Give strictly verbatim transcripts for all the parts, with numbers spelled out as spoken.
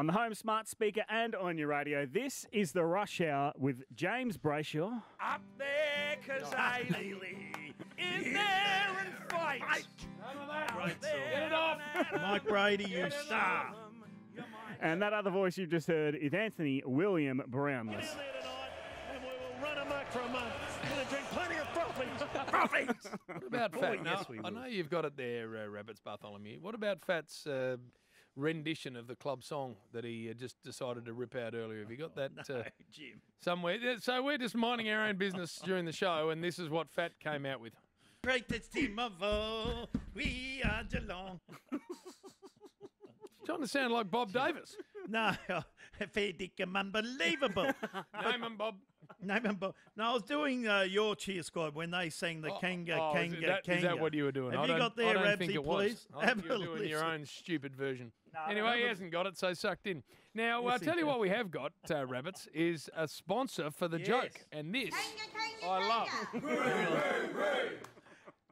On the home smart speaker and on your radio, this is The Rush Hour with James Brayshaw. Up there, cause I in there and fight. fight. Right, get it off. Mike Brady, you star. And that other voice you just heard is Anthony William Brownless. Get in there tonight and we will run amok for a month. We're going to drink plenty of frothies. Frothies! What about Fat? Yes, we will. I know you've got it there, uh, Rabbits Bartholomew. What about Fat's... Uh, rendition of the club song that he just decided to rip out earlier. Have you got that no, uh, Jim. somewhere? So we're just minding our own business during the show, and this is what Fat came out with. Greatest team of all, we are Geelong. Trying to sound like Bob Davis. No, fair dinkum, unbelievable. Name him, Bob. Name him, Bob. No, I was doing uh, your cheer squad when they sang the oh, Kanga, oh, Kanga, is that, Kanga. Is that what you were doing? Have I you got their Rabsy, please? I have you're doing listen. your own stupid version. No, anyway, he hasn't got it, so sucked in. Now, yes, I'll tell you what we have got, uh, Rabbits, is a sponsor for the yes. joke. And this Kanga, Kanga, I love. Kanga. Roo, roo, roo.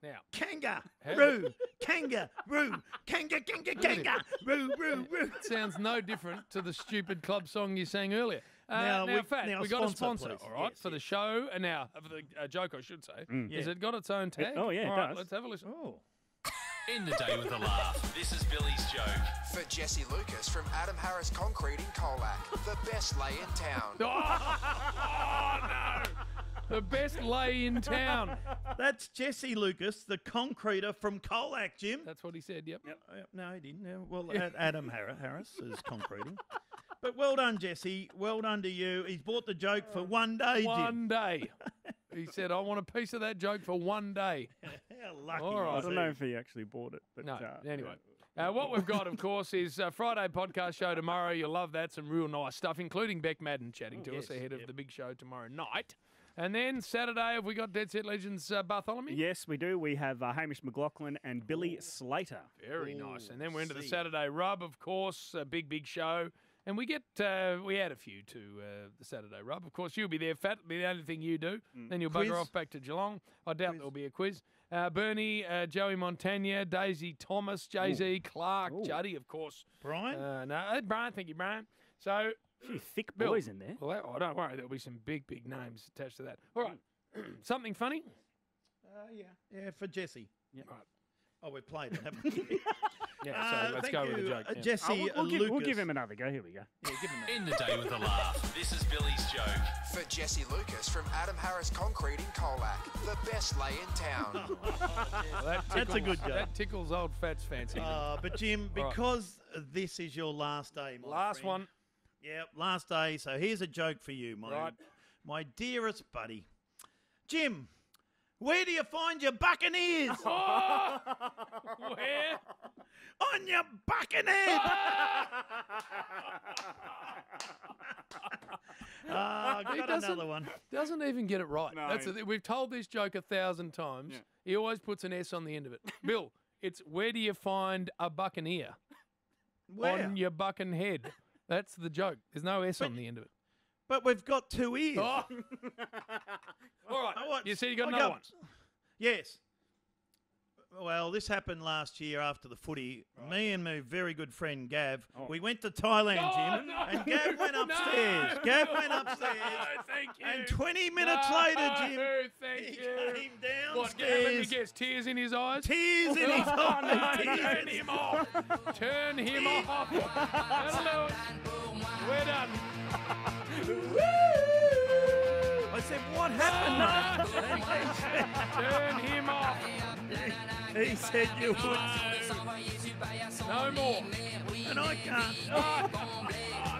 Now, Kanga, roo, Kanga, roo, Kanga, Kanga, Kanga, roo, roo, roo. It sounds no different to the stupid club song you sang earlier. Uh, now, now, we, Fat, now we got sponsor, a sponsor, please. all right, yes, for yes. the show, and uh, now for the uh, joke, I should say. Mm. Has yeah. it got its own tag? It, oh, yeah, all it right, does. Let's have a listen. Oh. In the day with a laugh, this is Billy's joke. For Jesse Lucas from Adam Harris Concrete in Colac, the best lay in town. Oh, oh no! The best lay in town. That's Jesse Lucas, the concreter from Colac, Jim. That's what he said, yep. yep, yep. No, he didn't. Well, Adam Harris is concreting. But well done, Jesse. Well done to you. He's bought the joke for one day, Jim. One day. He said, I want a piece of that joke for one day. How lucky. All right. I don't know if he actually bought it. But, no, uh, anyway. Uh, what we've got, of course, is a Friday podcast show tomorrow. You'll love that. Some real nice stuff, including Beck Madden chatting oh, to yes, us ahead yep. of the big show tomorrow night. And then Saturday, have we got Dead Set Legends, uh, Bartholomew? Yes, we do. We have uh, Hamish McLaughlin and Billy Slater. Very Ooh, nice. And then we're into the Saturday Rub, of course, a big, big show. And we get uh, we add a few to uh, the Saturday Rub. Of course, you'll be there, Fat. It'll be the only thing you do. Mm. Then you'll quiz. bugger off back to Geelong. I doubt quiz. there'll be a quiz. Uh, Bernie, uh, Joey Montagna, Daisy Thomas, Jay-Z Clark, Ooh. Juddy, of course. Brian? Uh, no, Brian. Thank you, Brian. So... Few thick boys Bill. in there. Well, oh, don't worry, there'll be some big, big names attached to that. All right, something funny? Uh, yeah, yeah, for Jesse. Yeah. Right. Oh, we played it, haven't we? yeah, so uh, let's go you. with the joke. Uh, yeah. Jesse, oh, we'll, we'll, Lucas. Give, we'll give him another go. Here we go. Yeah, give him in the day with a laugh. This is Billy's joke for Jesse Lucas from Adam Harris Concrete in Colac, the best lay in town. oh, well, that tickles, That's a good joke. That tickles old Fats fancy. Uh, but Jim, because right. this is your last day, my last friend, one. Yep, last day. So here's a joke for you, my right. my dearest buddy. Jim, where do you find your Buccaneers? Oh, where? On your Buccaneers! Oh, I got another one. Doesn't even get it right. No. That's a, we've told this joke a thousand times. Yeah. He always puts an S on the end of it. Bill, it's where do you find a Buccaneer? Where? On your Buccaneer head. That's the joke. There's no S but, on the end of it. But we've got two ears. Oh. All right. Oh, you said you got I another got, one. Yes. Well, this happened last year after the footy. Right. Me and my very good friend Gav, oh. we went to Thailand, oh, Jim, no. and Gav went upstairs. No. Gav went upstairs. No, thank you. And twenty minutes no, later, Jim, no, thank he you. came downstairs. What, Gav, he gets tears in his eyes? Tears in his eyes. No, turn him off. Turn him off. Hello. We're done. I said, what happened? Turn him off. He said you would. No more. And I can't.